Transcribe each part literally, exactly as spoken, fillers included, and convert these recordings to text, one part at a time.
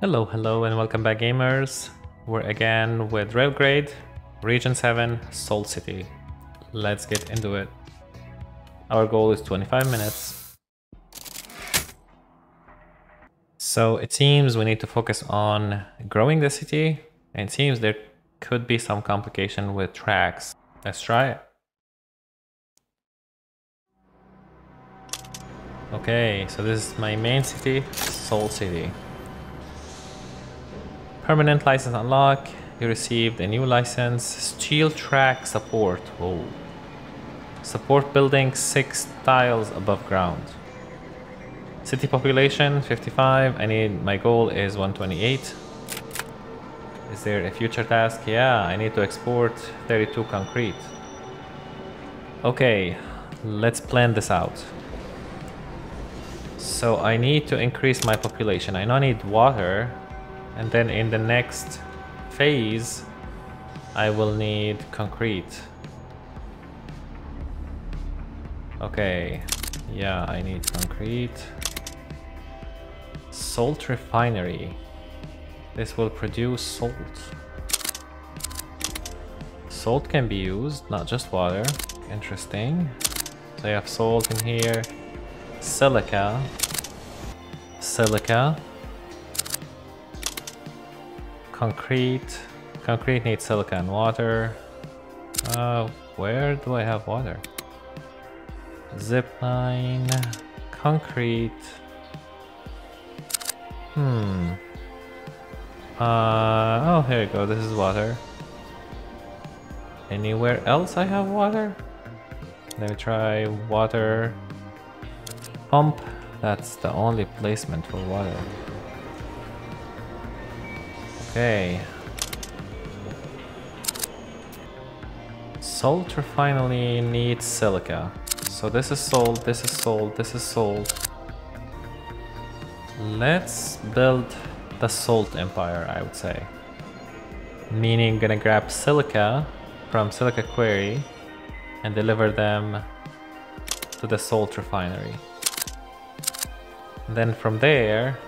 Hello, hello, and welcome back, gamers. We're again with RailGrade Region seven, Soul City. Let's get into it. Our goal is twenty-five minutes. So it seems we need to focus on growing the city, and it seems there could be some complication with tracks. Let's try it. Okay, so this is my main city, Soul City. Permanent license unlock. You received a new license. Steel track support. Oh. Support building six tiles above ground. City population fifty-five. I need, my goal is one twenty-eight. Is there a future task? Yeah, I need to export thirty-two concrete. Okay, let's plan this out. So I need to increase my population. I now need water. And then in the next phase, I will need concrete. Okay, yeah, I need concrete. Salt refinery. This will produce salt. Salt can be used, not just water. Interesting. So you have salt in here. Silica. Silica. Concrete. Concrete needs silica and water. Uh, where do I have water? Zipline. Concrete. Hmm. Uh, oh, here you go. This is water. Anywhere else I have water? Let me try water. Pump. That's the only placement for water. Okay. Salt refinery needs silica. So this is salt, this is salt, this is salt. Let's build the salt empire, I would say. Meaning gonna grab silica from Silica Quarry and deliver them to the salt refinery. And then from there,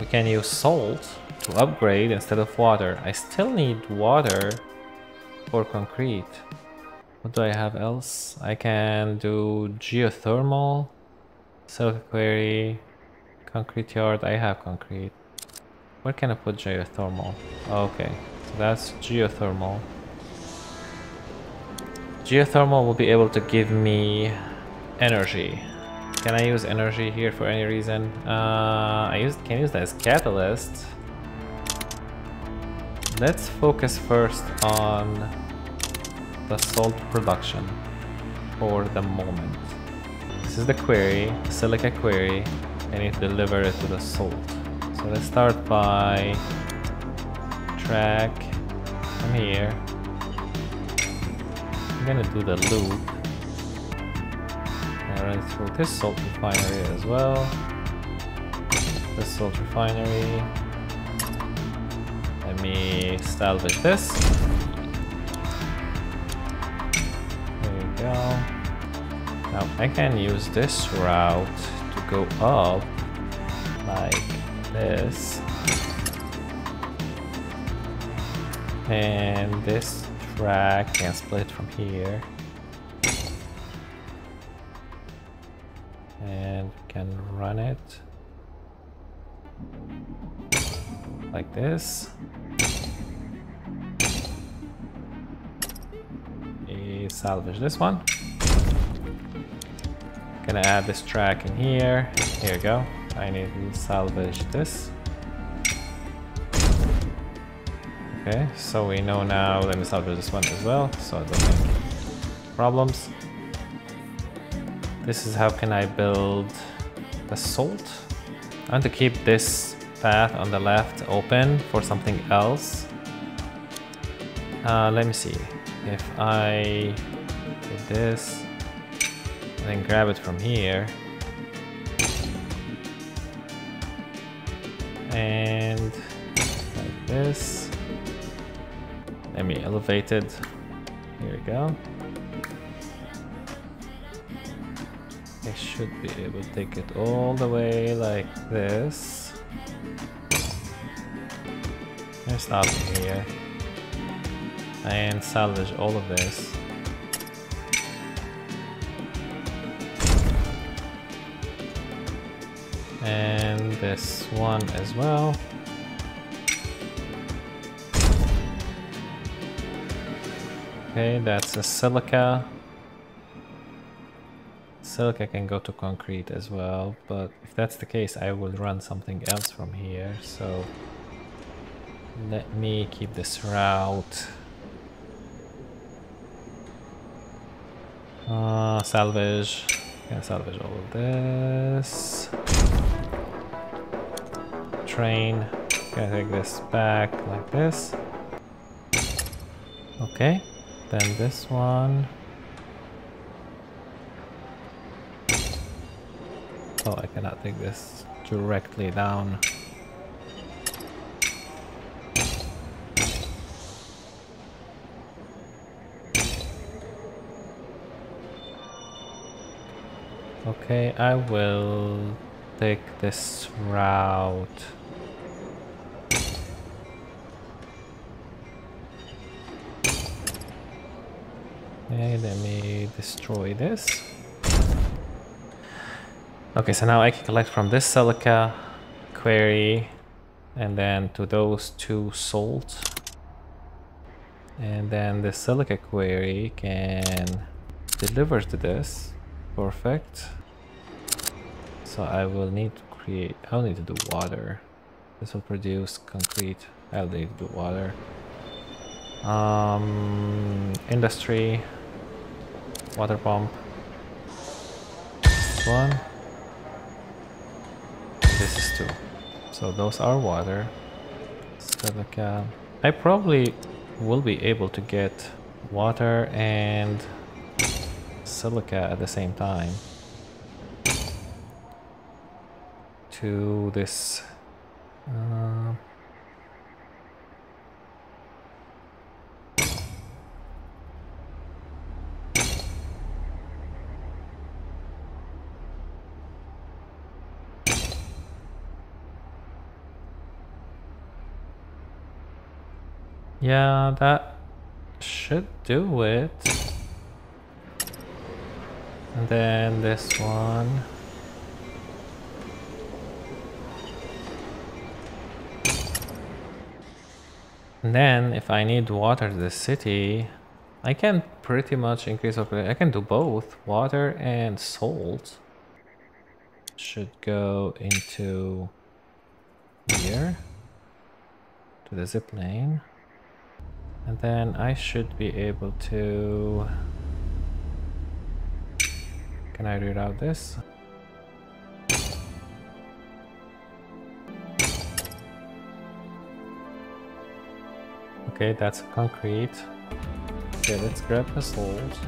we can use salt to upgrade instead of water. I still need water for concrete. What do I have else? I can do geothermal, Silica Quarry, concrete yard. I have concrete. Where can I put geothermal? Okay, so that's geothermal. Geothermal will be able to give me energy. Can I use energy here for any reason? Uh, I used, can use that as catalyst. Let's focus first on the salt production for the moment. This is the quarry, Silica Quarry, and it delivers it to the salt. So let's start by track from here. I'm gonna do the loop. And run it through this salt refinery as well. This salt refinery. Let me salvage this. There you go. Now I can use this route to go up like this. And this track can split from here. And we can run it like this. Salvage this one. Gonna add this track in here. Here we go. I need to salvage this. Okay, so we know now. Let me salvage this one as well, so I don't have problems. This is how can I build the salt. I want to keep this path on the left open for something else. Uh, let me see. If I did this, and then grab it from here, and like this, let me elevate it. Here we go. I should be able to take it all the way like this. There's nothing here. And salvage all of this. And this one as well. Okay, that's a silica. Silica can go to concrete as well, but if that's the case, I will run something else from here. So let me keep this route. Uh, salvage. Can salvage all of this. Train. Can take this back like this. Okay. Then this one. Oh, I cannot take this directly down. Okay, I will take this route. Okay, let me destroy this. Okay, so now I can collect from this silica, quarry, and then to those two salt. And then the silica quarry can deliver to this. Perfect. So I will need to create... I'll need to do water. This will produce concrete. I'll need to do water. Um, industry. Water pump. This one. This is two. So those are water. Silica. I probably will be able to get water and silica at the same time. To this. Uh, Yeah, that should do it. And then this one. And then if I need water to the city, I can pretty much increase operation. I can do both water and salt. Should go into here to the zip lane. And then I should be able to... Can I reroute this? Okay, that's concrete. Okay, let's grab the salt.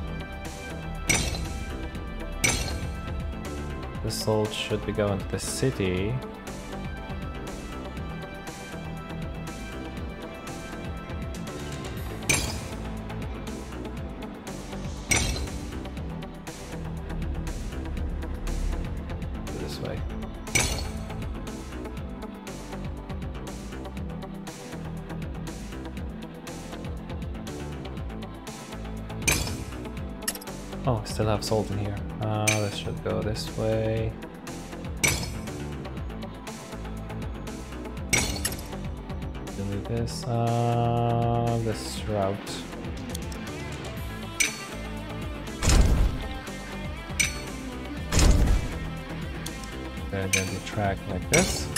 The salt should be going to the city. Still have salt in here. Uh, this should go this way. Delete this. Uh, this route. Then the track like this.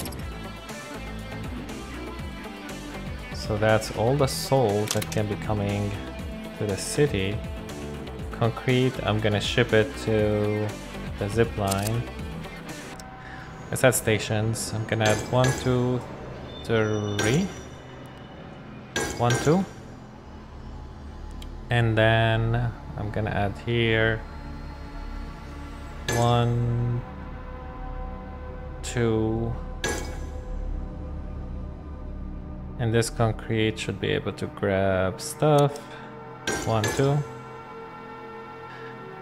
So that's all the salt that can be coming to the city. Concrete, I'm gonna ship it to the zip line. It's at stations. I'm gonna add one, two, three. One, two. And then I'm gonna add here one, two. And this concrete should be able to grab stuff. One, two.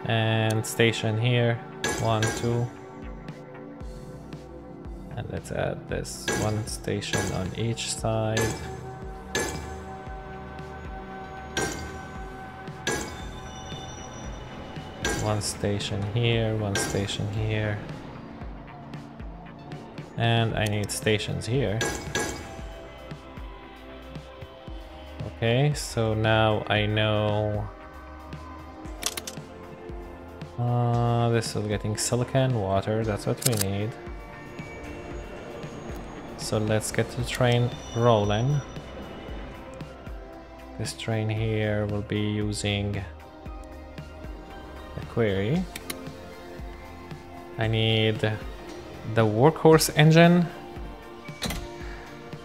And station here, one, two. And let's add this one station on each side. One station here, one station here. And I need stations here. Okay, so now I know... Uh, this is getting silicon water, that's what we need. So let's get the train rolling. This train here will be using... query. I need the workhorse engine.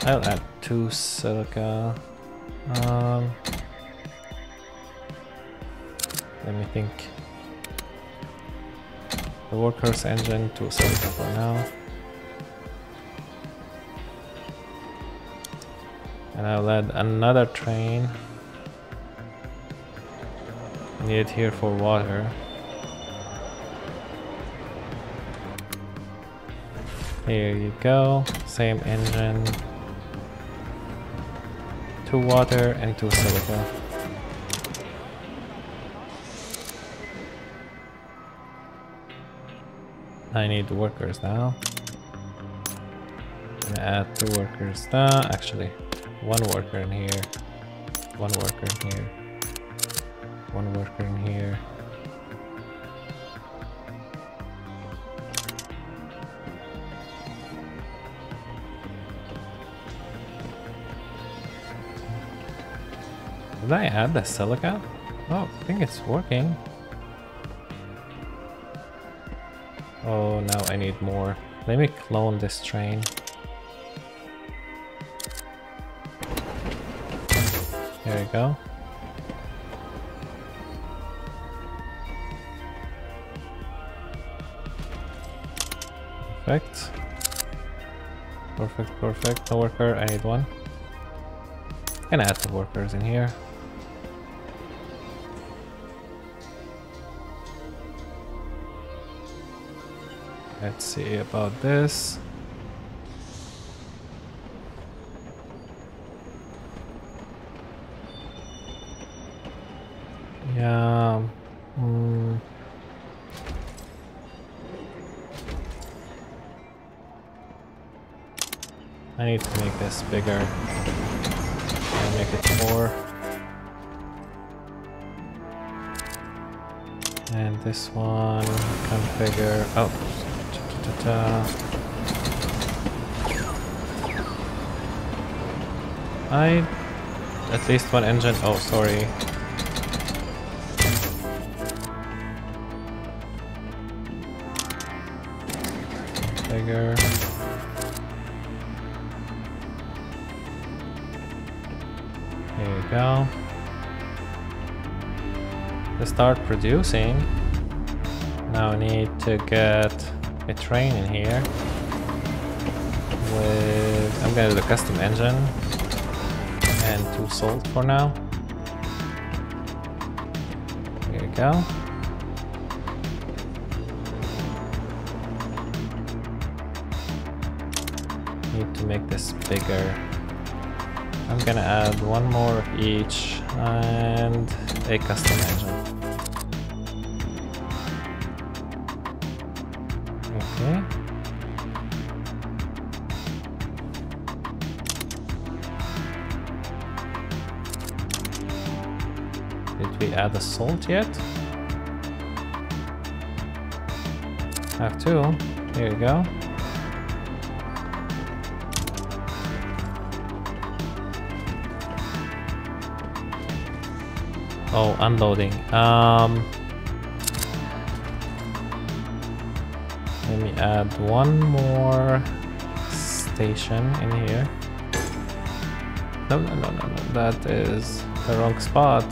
I'll add two silica. Um, let me think. The workhorse engine, two silica for now. And I'll add another train. Need it here for water. Here you go, same engine. Two water and two silica. I need workers now. I'm gonna add two workers now. Actually, one worker in here. One worker in here. One worker in here. Did I add the silica? Oh, I think it's working. Oh, now I need more. Let me clone this train. There you go. Perfect. Perfect, perfect. No worker, I need one. Gonna add the workers in here. Let's see about this. Yeah. Mm. I need to make this bigger. Make it more, and this one configure. Oh, I at least one engine. Oh, sorry. Configure. Go. Let's start producing. Now I need to get a train in here. With I'm gonna do the custom engine and two salt for now. Here we go. Need to make this bigger. I'm gonna add one more of each and a custom engine. Okay. Did we add the salt yet? I have two. Here you go. Oh, unloading. Um, let me add one more station in here. No, no, no, no, no. That is the wrong spot.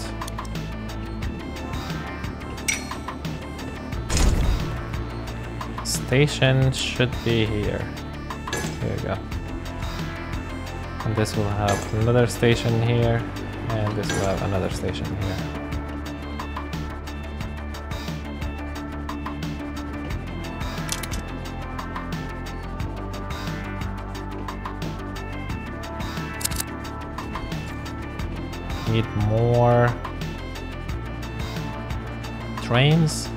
Station should be here. Here we go. And this will have another station here. And this will have another station here. need more trains.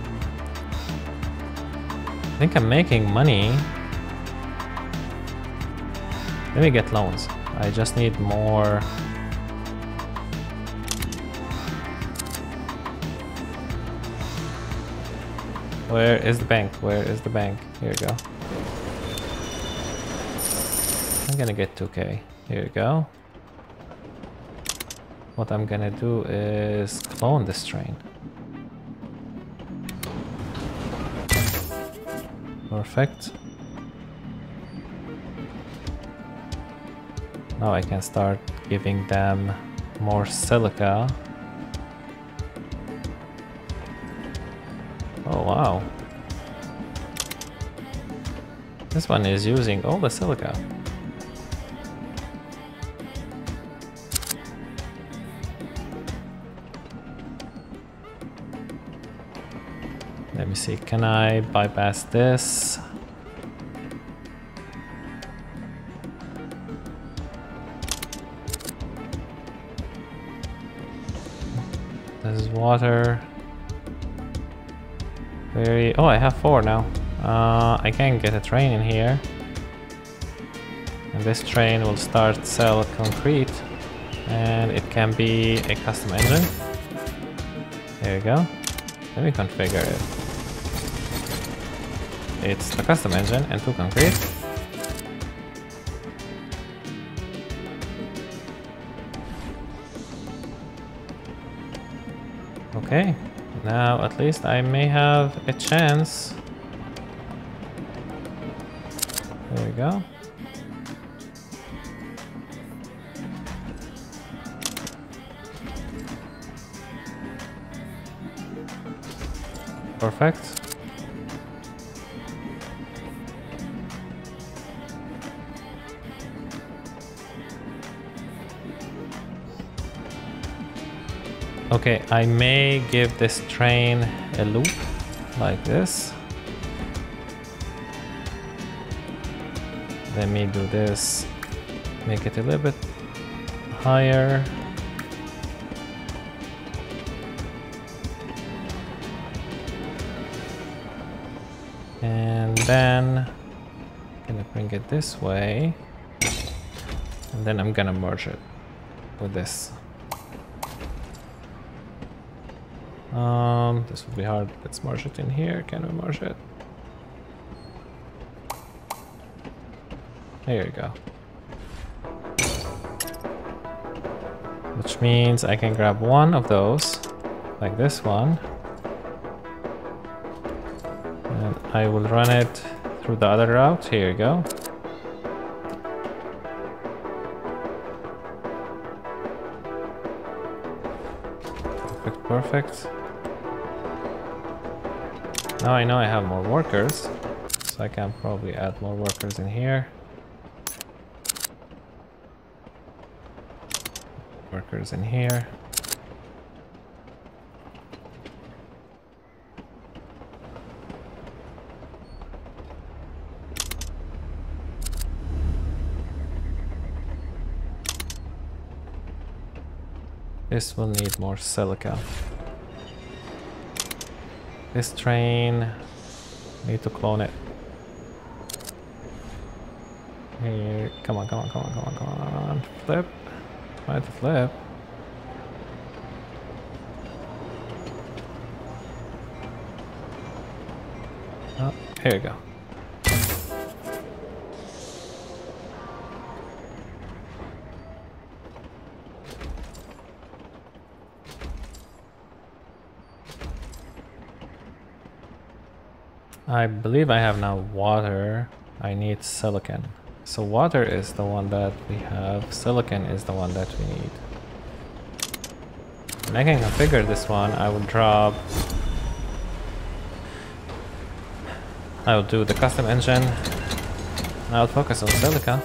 I think I'm making money. Let me get loans. I just need more. Where is the bank? Where is the bank? Here you go. I'm gonna get two K. Here you go. What I'm gonna do is clone this train. Perfect. Now I can start giving them more silica. Oh wow. This one is using all the silica. Let me see, can I bypass this? This is water. Very. Oh, I have four now. Uh, I can get a train in here. And this train will start sell concrete. And it can be a custom engine. There you go. Let me configure it. It's the custom engine and two concrete. Okay, now at least I may have a chance. There we go. Perfect. Okay, I may give this train a loop, like this. Let me do this, make it a little bit higher. And then I'm gonna bring it this way. And then I'm gonna merge it with this. Um, this would be hard. Let's merge it in here. Can we merge it? There you go. Which means I can grab one of those, like this one, and I will run it through the other route. Here you go. Perfect, perfect. Now I know I have more workers, so I can probably add more workers in here. Workers in here. This will need more silica. This train, need to clone it. Here, come on, come on, come on, come on, come on. Flip. Try to flip. Oh, here we go. I believe I have now water. I need silicon. So water is the one that we have. Silicon is the one that we need. And I can configure this one. I will drop... I will do the custom engine. I will focus on silica.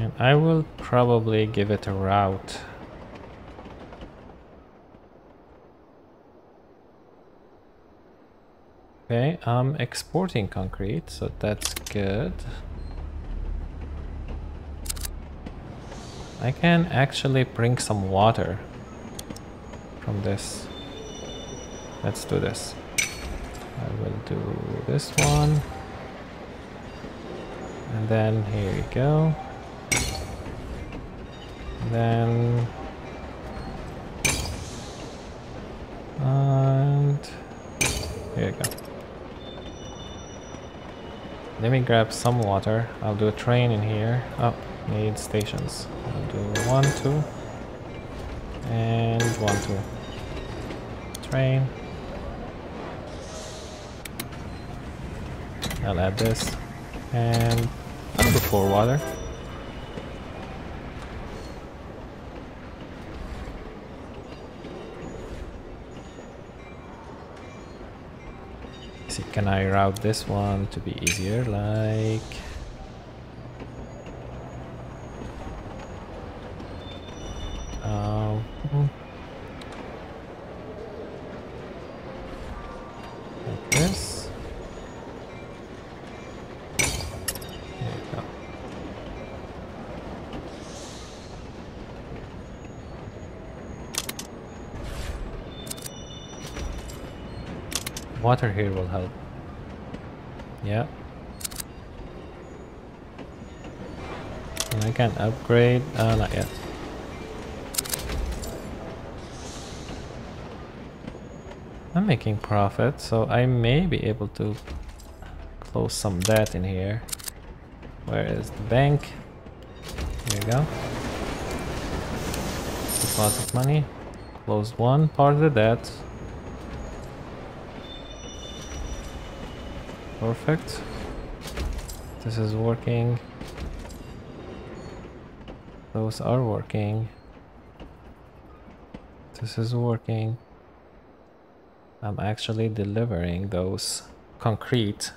And I will probably give it a route. Okay, I'm exporting concrete, so that's good. I can actually bring some water from this. Let's do this. I will do this one. And then here we go. And then... and... here we go. Let me grab some water. I'll do a train in here. Oh, need stations. I'll do one, two. And one, two. Train. I'll add this. And I'll do four water. See, can I route this one to be easier? Like, um, like this. There we go. Water here will help. Yeah. And I can upgrade. Uh, not yet. I'm making profit, so I may be able to close some debt in here. Where is the bank? Here we go. Deposit money. Close one part of the debt. Perfect. This is working. Those are working. This is working. I'm actually delivering those concrete.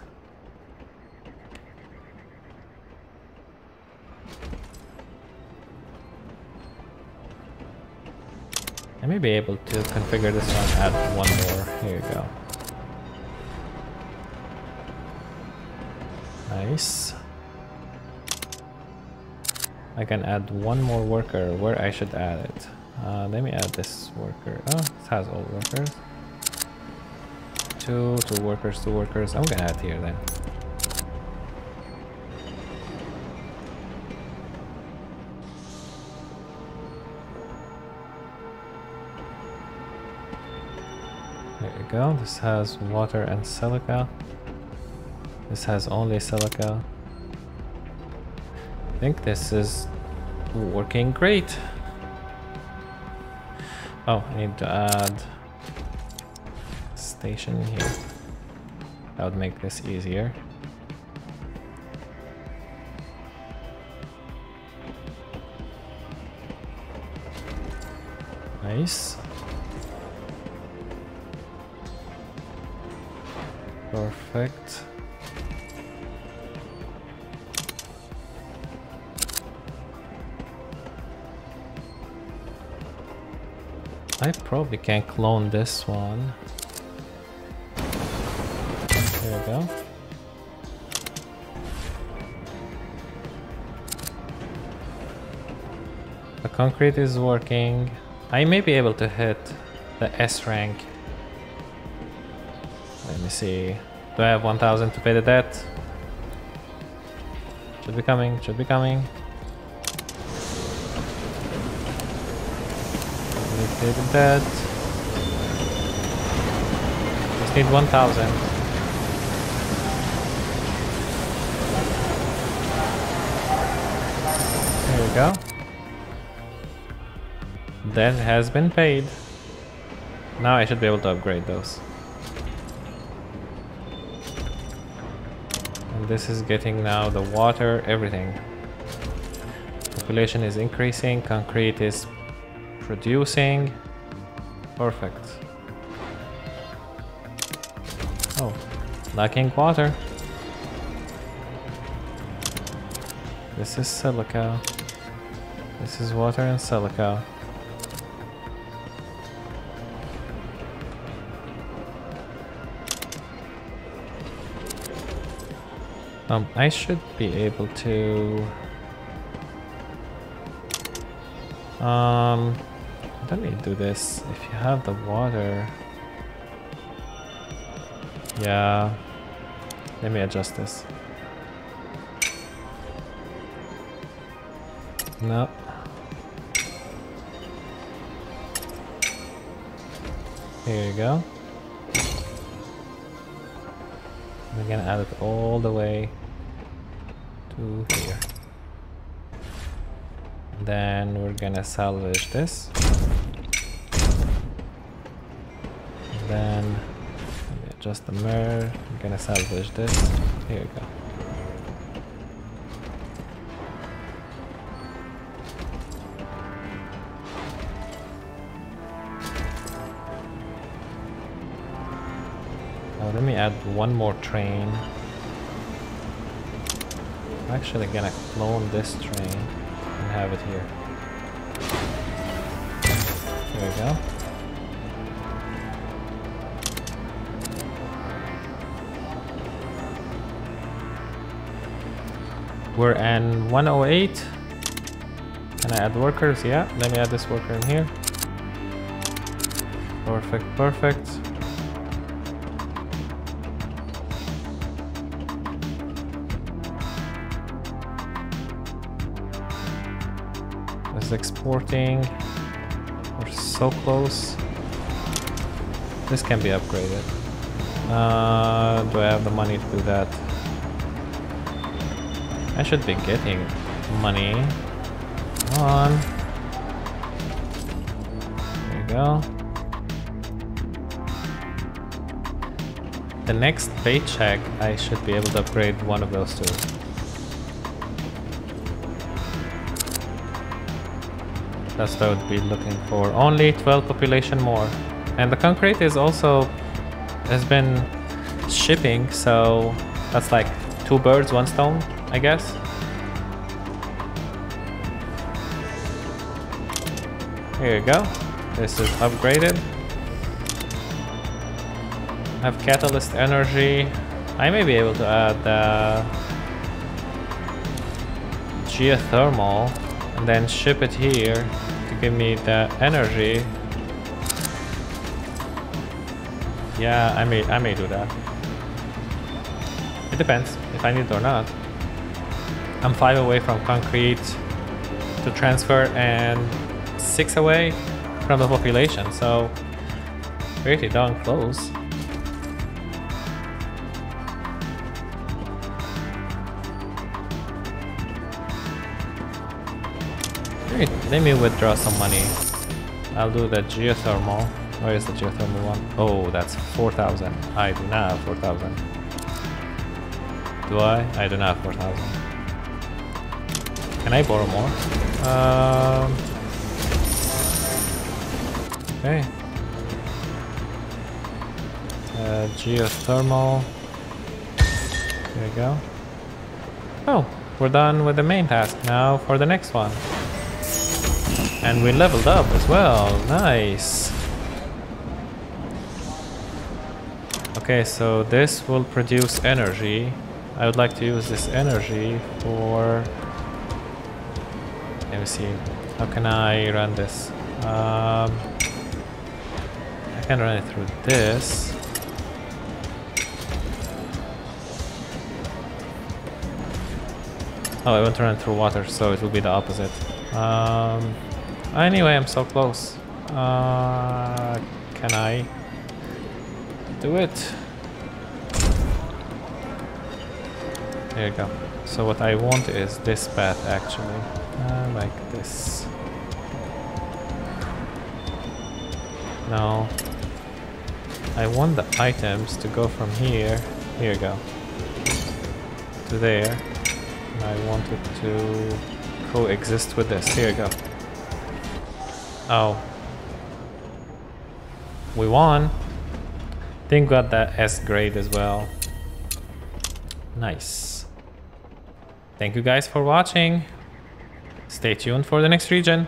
I may be able to configure this one, add one more. Here you go. Nice. I can add one more worker. Where I should add it? Uh, let me add this worker. Oh, it has all workers. Two, two workers, two workers. I'm gonna add here then. There you go. This has water and silica. This has only silica. I think this is working great. Oh, I need to add a station here. That would make this easier. Nice. Perfect. I probably can clone this one. There we go. The concrete is working. I may be able to hit the S rank. Let me see. Do I have one thousand to pay the debt? Should be coming, should be coming. Did that. Just need one thousand. There we go. That has been paid. Now I should be able to upgrade those. And this is getting now the water, everything. Population is increasing, concrete is producing. Perfect. Oh, lacking water. This is silica. This is water and silica. Um, I should be able to Um, I don't need to do this. If you have the water... Yeah. Let me adjust this. No. Here you go. We're gonna add it all the way to here. Then we're gonna salvage this. And then let me adjust the mirror. We're gonna salvage this. Here we go. Let me add one more train. I'm actually gonna clone this train and have it here. Here we go. We're in one oh eight. Can I add workers? Yeah, let me add this worker in here. Perfect, perfect. Exporting. We're so close. This can be upgraded. Uh, do I have the money to do that? I should be getting money. Come on. There you go. The next paycheck, I should be able to upgrade one of those two. That's what I would be looking for. Only twelve population more. And the concrete is also... has been shipping, so... that's like two birds, one stone, I guess. Here you go. This is upgraded. I have catalyst energy. I may be able to add... Uh, geothermal. And then ship it here to give me the energy. Yeah, I may, I may do that. It depends if I need it or not. I'm five away from concrete to transfer and six away from the population, so pretty darn close. Let me withdraw some money. I'll do the geothermal. Where is the geothermal one? Oh, that's four thousand. I do not have four thousand. Do I? I do not have four thousand. Can I borrow more? Um, okay. Uh, geothermal. There we go. Oh, we're done with the main task. Now for the next one. And we leveled up as well. Nice. Okay, so this will produce energy. I would like to use this energy for... let me see. How can I run this? Um, I can run it through this. Oh, I want to run it through water, so it will be the opposite. Um... Anyway, I'm so close. Uh, can I do it? There you go. So what I want is this path, actually. Uh, like this. No. I want the items to go from here. Here you go. To there. And I want it to coexist with this. Here you go. Oh, we won. Think got that S grade as well. Nice. Thank you guys for watching. Stay tuned for the next region.